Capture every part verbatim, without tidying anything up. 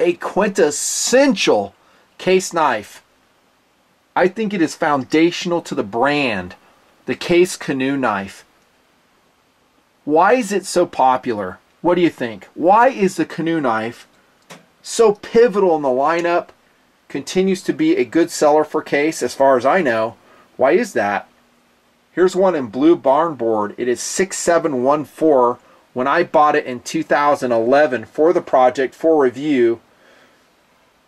a quintessential Case knife. I think it is foundational to the brand, the Case Canoe knife. Why is it so popular? What do you think? Why is the Canoe knife so pivotal in the lineup? Continues to be a good seller for Case, as far as I know. Why is that? Here's one in blue Barnboard. It is six seven one four. When I bought it in two thousand eleven for the project for review,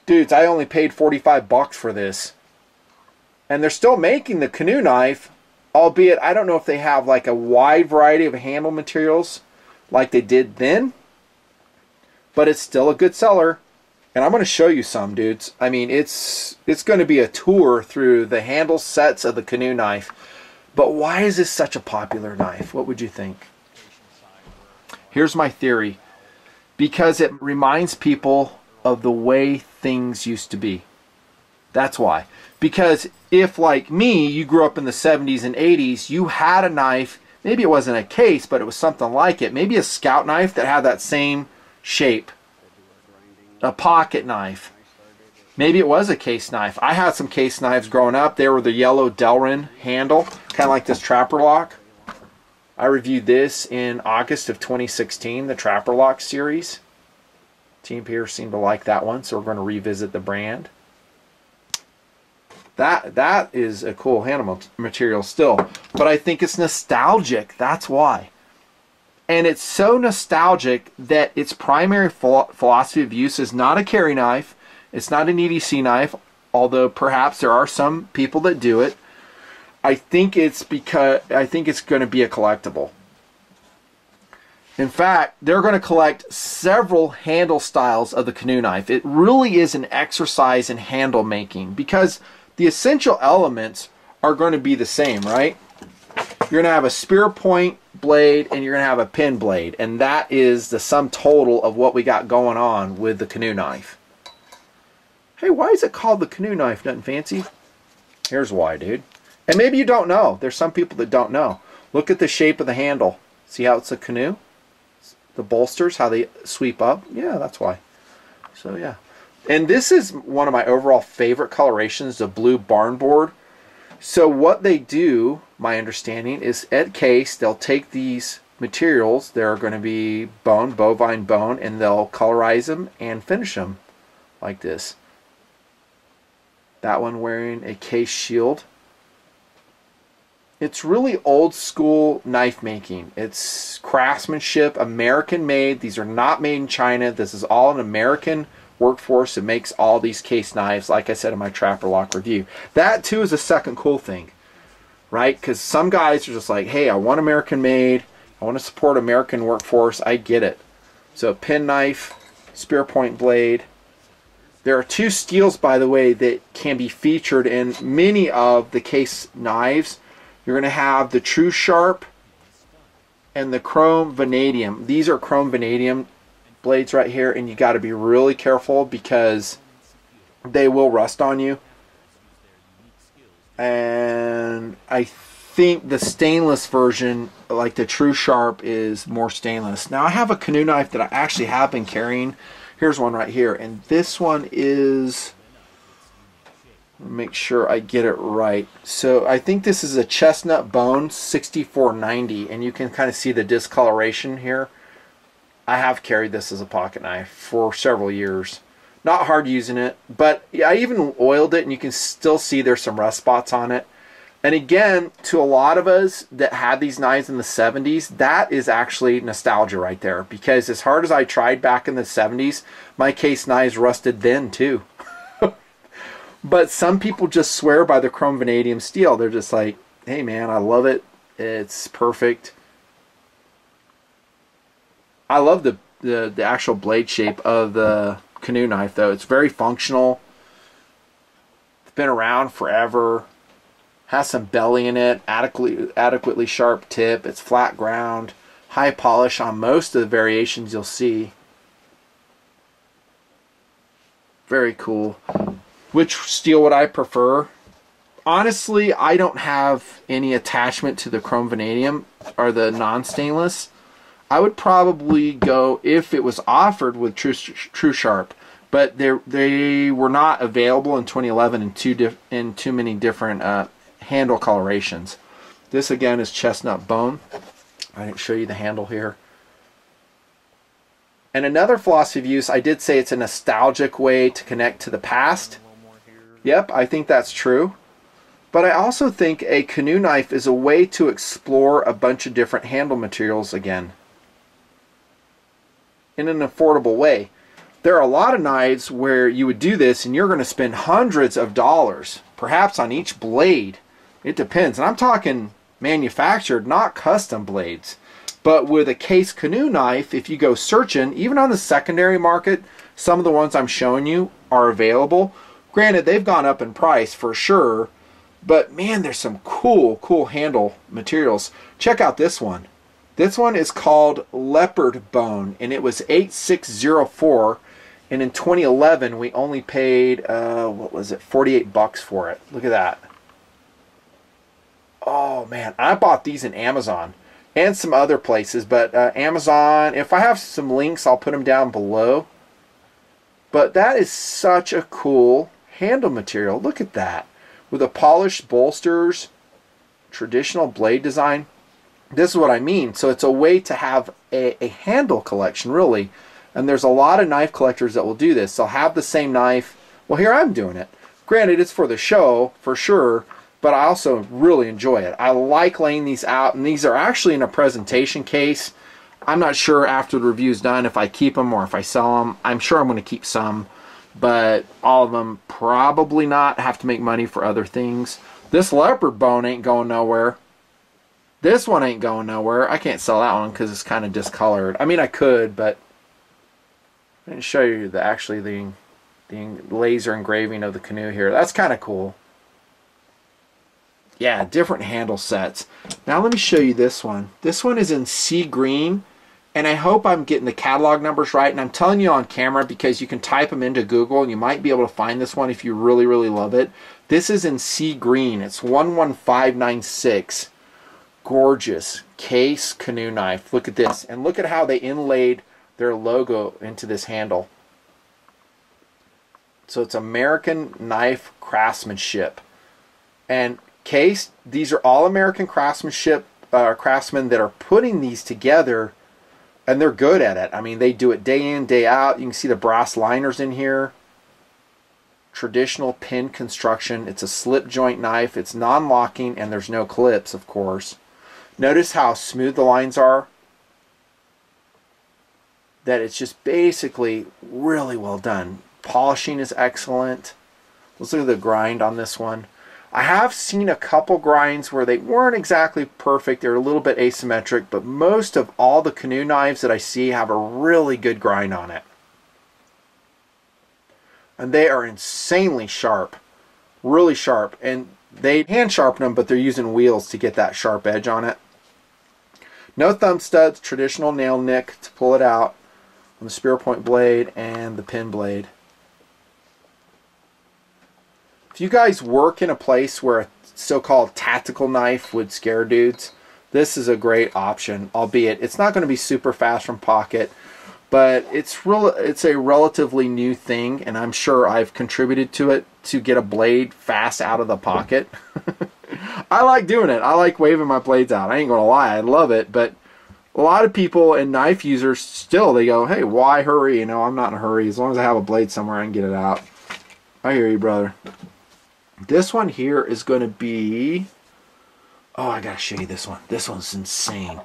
dudes, I only paid forty-five bucks for this. And they're still making the Canoe knife, albeit I don't know if they have like a wide variety of handle materials like they did then, but it's still a good seller. And I'm going to show you some, dudes. I mean, it's it's going to be a tour through the handle sets of the Canoe knife. But why is this such a popular knife? What would you think? Here's my theory. Because it reminds people of the way things used to be. That's why. Because if, like me, you grew up in the seventies and eighties, you had a knife, maybe it wasn't a Case, but it was something like it. Maybe a scout knife that had that same shape. A pocket knife. Maybe it was a Case knife. I had some Case knives growing up. They were the yellow Delrin handle, kind of like this Trapper Lock. I reviewed this in August of twenty sixteen, the Trapper Lock series. Team Pierce seemed to like that one, so we're going to revisit the brand. That that is a cool handle material still, but I think it's nostalgic. That's why. And it's so nostalgic that its primary ph philosophy of use is not a carry knife. It's not an E D C knife, although perhaps there are some people that do it. I think it's because I think it's going to be a collectible. In fact, they're going to collect several handle styles of the Canoe knife. It really is an exercise in handle making, because the essential elements are going to be the same, right? You're going to have a spear point blade and you're going to have a pin blade. And that is the sum total of what we got going on with the Canoe knife. Hey, why is it called the Canoe knife, Nutnfancy? Here's why, dude. And maybe you don't know. There's some people that don't know. Look at the shape of the handle. See how it's a canoe? The bolsters, how they sweep up. Yeah, that's why. So, yeah. And this is one of my overall favorite colorations, the blue Barnboard. So what they do, my understanding, is at Case, they'll take these materials. They're going to be bone, bovine bone, and they'll colorize them and finish them like this. That one wearing a Case Shield. It's really old school knife making. It's craftsmanship, American made. These are not made in China. This is all an American workforce that makes all these Case knives, like I said in my Trapper Lock review. That too is a second cool thing, right? Because some guys are just like, hey, I want American made, I want to support American workforce, I get it. So pin knife, spear point blade. There are two steels, by the way, that can be featured in many of the Case knives. You're going to have the True Sharp and the Chrome Vanadium. These are Chrome Vanadium blades right here, and you got to be really careful because they will rust on you. And I think the stainless version, like the True Sharp, is more stainless. Now I have a Canoe knife that I actually have been carrying. Here's one right here, and this one is, make sure I get it right, so I think this is a chestnut bone sixty-four ninety, and you can kind of see the discoloration here. I have carried this as a pocket knife for several years. Not hard using it, but I even oiled it and you can still see there's some rust spots on it. And again, to a lot of us that had these knives in the seventies, that is actually nostalgia right there. Because as hard as I tried back in the seventies, my Case knives rusted then too. But some people just swear by the Chrome Vanadium steel. They're just like, hey man, I love it. It's perfect. I love the, the, the actual blade shape of the Canoe knife, though. It's very functional. It's been around forever. Has some belly in it. Adequately, adequately sharp tip. It's flat ground. High polish on most of the variations you'll see. Very cool. Which steel would I prefer? Honestly, I don't have any attachment to the Chrome Vanadium or the non-stainless. I would probably go, if it was offered, with True, True Sharp. but they they were not available in twenty eleven in too diff, in too many different uh, handle colorations. This again is chestnut bone. I didn't show you the handle here. And another philosophy of use, I did say it's a nostalgic way to connect to the past. Yep, I think that's true. But I also think a canoe knife is a way to explore a bunch of different handle materials again in an affordable way. There are a lot of knives where you would do this and you're going to spend hundreds of dollars, perhaps on each blade. It depends. And I'm talking manufactured, not custom blades. But with a Case Canoe knife, if you go searching, even on the secondary market, some of the ones I'm showing you are available. Granted, they've gone up in price for sure. But man, there's some cool, cool handle materials. Check out this one. This one is called Leopard Bone, and it was eighty-six oh four. And in twenty eleven, we only paid uh, what was it, forty-eight bucks for it. Look at that. Oh man, I bought these in Amazon and some other places, but uh, Amazon. If I have some links, I'll put them down below. But that is such a cool handle material. Look at that. With the polished bolsters, traditional blade design. This is what I mean. So it's a way to have a, a handle collection, really. And there's a lot of knife collectors that will do this. They'll have the same knife. Well, here I'm doing it. Granted, it's for the show, for sure, but I also really enjoy it. I like laying these out, and these are actually in a presentation case. I'm not sure after the review's done if I keep them or if I sell them. I'm sure I'm going to keep some. But all of them probably not, have to make money for other things. This Leopard Bone ain't going nowhere. This one ain't going nowhere. I can't sell that one because it's kind of discolored. I mean, I could, but I didn't show you the actually the, the laser engraving of the canoe here. That's kind of cool. Yeah, different handle sets. Now let me show you this one. This one is in sea green. And I hope I'm getting the catalog numbers right. And I'm telling you on camera because you can type them into Google and you might be able to find this one if you really, really love it. This is in sea green. It's one one five nine six. Gorgeous Case Canoe knife. Look at this. And look at how they inlaid their logo into this handle. So it's American knife craftsmanship. And Case, these are all American craftsmanship uh, craftsmen that are putting these together. And they're good at it. I mean, they do it day in, day out. You can see the brass liners in here. Traditional pin construction. It's a slip joint knife. It's non-locking, and there's no clips, of course. Notice how smooth the lines are. That it's just basically really well done. Polishing is excellent. Let's look at the grind on this one. I have seen a couple grinds where they weren't exactly perfect. They're a little bit asymmetric, but most of all the canoe knives that I see have a really good grind on it. And they are insanely sharp, really sharp. And they hand sharpen them, but they're using wheels to get that sharp edge on it. No thumb studs, traditional nail nick to pull it out on the spear point blade and the pin blade. If you guys work in a place where a so-called tactical knife would scare dudes, this is a great option, albeit it's not going to be super fast from pocket, but it's real, it's a relatively new thing, and I'm sure I've contributed to it to get a blade fast out of the pocket. I like doing it. I like waving my blades out. I ain't going to lie. I love it, but a lot of people and knife users still, they go, hey, why hurry? You know, I'm not in a hurry. As long as I have a blade somewhere, I can get it out. I hear you, brother. This one here is going to be, oh, I got to show you this one. This one's insane.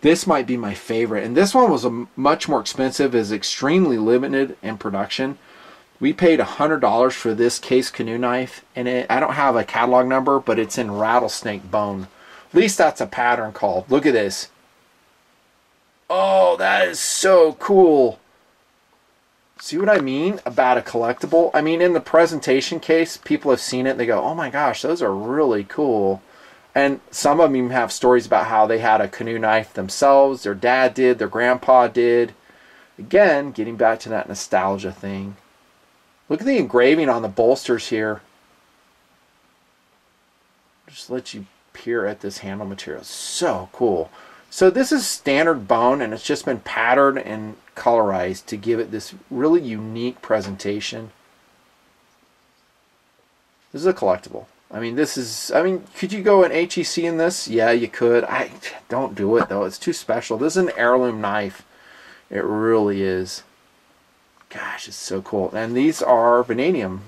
This might be my favorite. And this one was a much more expensive, is extremely limited in production. We paid one hundred dollars for this Case Canoe knife. And it, I don't have a catalog number, but it's in Rattlesnake Bone. At least that's a pattern called. Look at this. Oh, that is so cool. See what I mean about a collectible? I mean, in the presentation case, people have seen it. They go, oh my gosh, those are really cool. And some of them have stories about how they had a canoe knife themselves. Their dad did. Their grandpa did. Again, getting back to that nostalgia thing. Look at the engraving on the bolsters here. Just let you peer at this handle material. So cool. So this is standard bone, and it's just been patterned and colorized to give it this really unique presentation. This is a collectible. I mean, this is, I mean, could you go an H E C in this? Yeah, you could. I don't do it, though. It's too special. This is an heirloom knife. It really is. Gosh, it's so cool. And these are vanadium.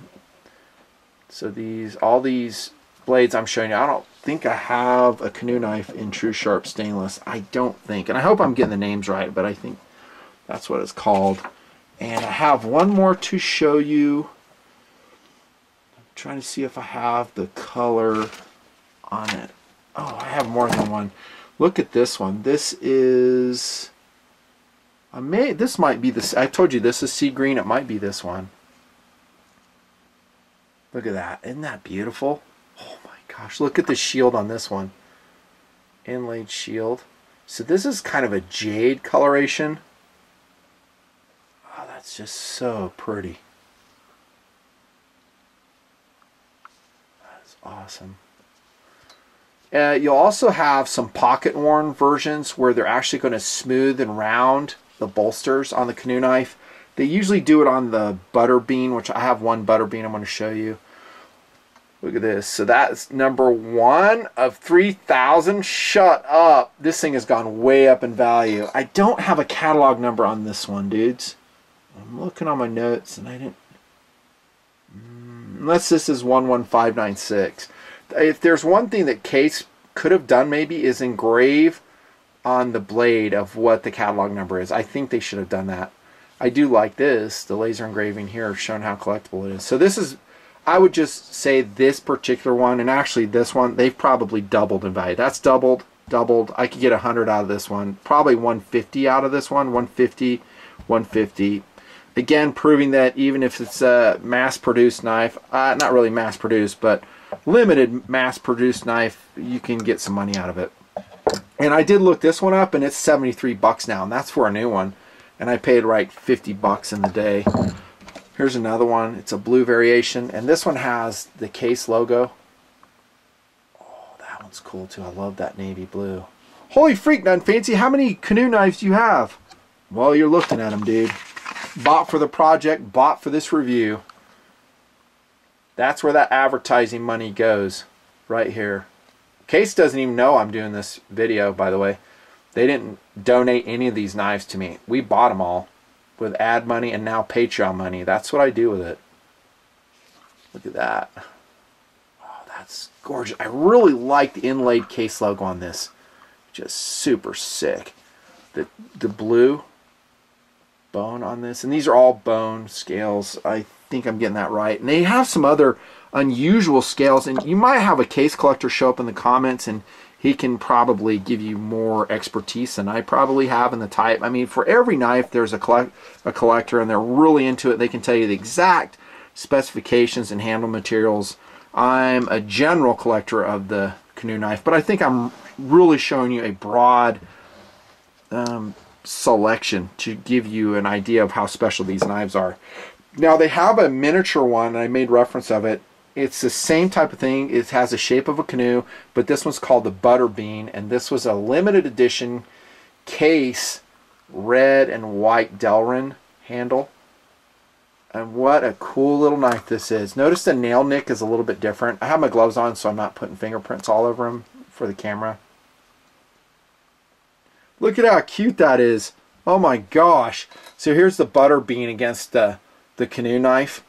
So these, all these blades I'm showing you, I don't think I have a canoe knife in True Sharp stainless. I don't think. And I hope I'm getting the names right, but I think that's what it's called. And I have one more to show you. I'm trying to see if I have the color on it. Oh, I have more than one. Look at this one. This is... I may, this might be this. I told you this is sea green. It might be this one. Look at that. Isn't that beautiful? Oh my gosh. Look at the shield on this one. Inlaid shield. So this is kind of a jade coloration. Oh, that's just so pretty. That's awesome. Uh, you'll also have some pocket-worn versions where they're actually going to smooth and round the bolsters on the canoe knife. They usually do it on the Butterbean, which I have one Butterbean I'm going to show you. Look at this. So that's number one of three thousand. Shut up. This thing has gone way up in value. I don't have a catalog number on this one, dudes. I'm looking on my notes and I didn't... Unless this is one one five nine six. If there's one thing that Case could have done maybe is engrave on the blade of what the catalog number is. I think they should have done that. I do like this. The laser engraving here showing how collectible it is. So this is, I would just say this particular one, and actually this one, they've probably doubled in value. That's doubled, doubled. I could get one hundred out of this one. Probably one fifty out of this one. one fifty, one fifty. Again, proving that even if it's a mass-produced knife, uh, not really mass-produced, but limited mass-produced knife, you can get some money out of it. And I did look this one up, and it's seventy-three bucks now, and that's for a new one. And I paid like fifty bucks in the day. Here's another one. It's a blue variation, and this one has the Case logo. Oh, that one's cool too. I love that navy blue. Holy freak, Nutnfancy! How many canoe knives do you have? Well, you're looking at them, dude. Bought for the project. Bought for this review. That's where that advertising money goes, right here. Case doesn't even know I'm doing this video, by the way. They didn't donate any of these knives to me. We bought them all with ad money and now Patreon money. That's what I do with it. Look at that. Oh, that's gorgeous. I really like the inlaid Case logo on this. Just super sick. The, the blue bone on this. And these are all bone scales, I think. think I'm getting that right. And they have some other unusual scales, and you might have a Case collector show up in the comments and he can probably give you more expertise than I probably have in the type. I mean, for every knife there's a, collect a collector, and they're really into it. They can tell you the exact specifications and handle materials. I'm a general collector of the canoe knife, but I think I'm really showing you a broad um, selection to give you an idea of how special these knives are. Now they have a miniature one, and I made reference of it. It's the same type of thing. It has the shape of a canoe, but this one's called the Butterbean, and this was a limited edition Case red and white Delrin handle. And what a cool little knife this is. Notice the nail nick is a little bit different. I have my gloves on, so I'm not putting fingerprints all over them for the camera. Look at how cute that is. Oh my gosh. So here's the Butterbean against the the canoe knife.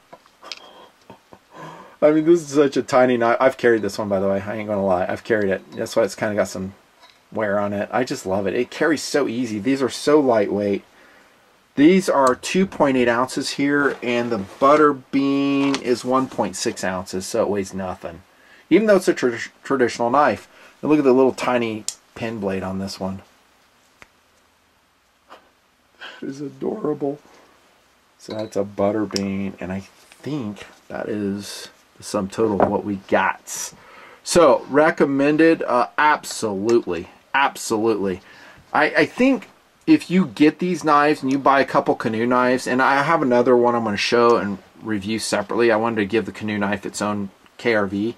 I mean, this is such a tiny knife. I've carried this one, by the way. I ain't gonna lie, I've carried it. That's why it's kind of got some wear on it. I just love it. It carries so easy. These are so lightweight. These are two point eight ounces here, and the Butterbean is one point six ounces, so it weighs nothing, even though it's a tra traditional knife. And look at the little tiny pin blade on this one. It is adorable. So that's a Butterbean, and I think that is the sum total of what we got. So recommended, uh, absolutely, absolutely. I, I think if you get these knives and you buy a couple canoe knives, and I have another one I'm going to show and review separately. I wanted to give the canoe knife its own K R V.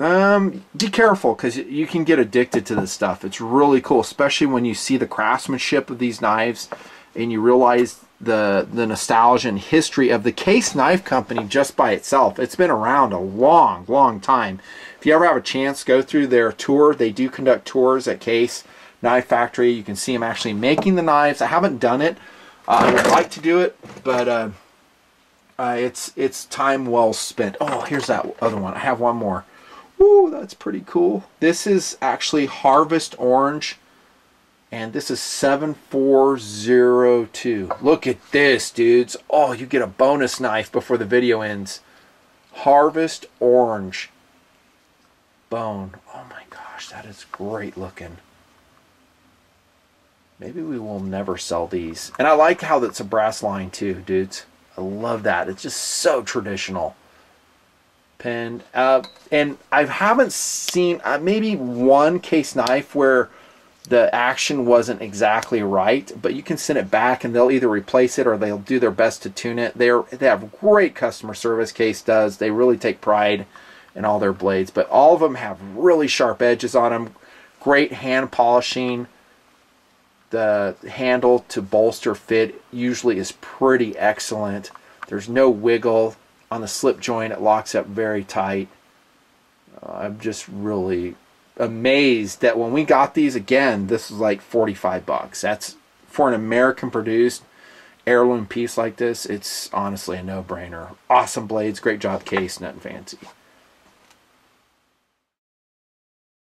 Um, be careful, because you can get addicted to this stuff. It's really cool, especially when you see the craftsmanship of these knives and you realize the, the nostalgia and history of the Case Knife Company just by itself. It's been around a long, long time. If you ever have a chance, go through their tour. They do conduct tours at Case Knife Factory. You can see them actually making the knives. I haven't done it. Uh, I would like to do it, but uh, uh, it's, it's time well spent. Oh, here's that other one. I have one more. Ooh, that's pretty cool. This is actually Harvest Orange, and this is seven four zero two. Look at this, dudes. Oh, you get a bonus knife before the video ends. Harvest Orange Bone. Oh my gosh, that is great looking. Maybe we will never sell these. And I like how that's a brass line too, dudes. I love that. It's just so traditional. Pen, uh, and I haven't seen uh, maybe one Case knife where the action wasn't exactly right, but you can send it back and they'll either replace it or they'll do their best to tune it. They're, they have great customer service, Case does. They really take pride in all their blades, but all of them have really sharp edges on them. Great hand polishing. The handle to bolster fit usually is pretty excellent. There's no wiggle. On the slip joint, it locks up very tight. Uh, I'm just really amazed that when we got these, again, this was like forty-five bucks. That's for an American-produced heirloom piece like this. It's honestly a no-brainer. Awesome blades. Great job, Case. Nutnfancy.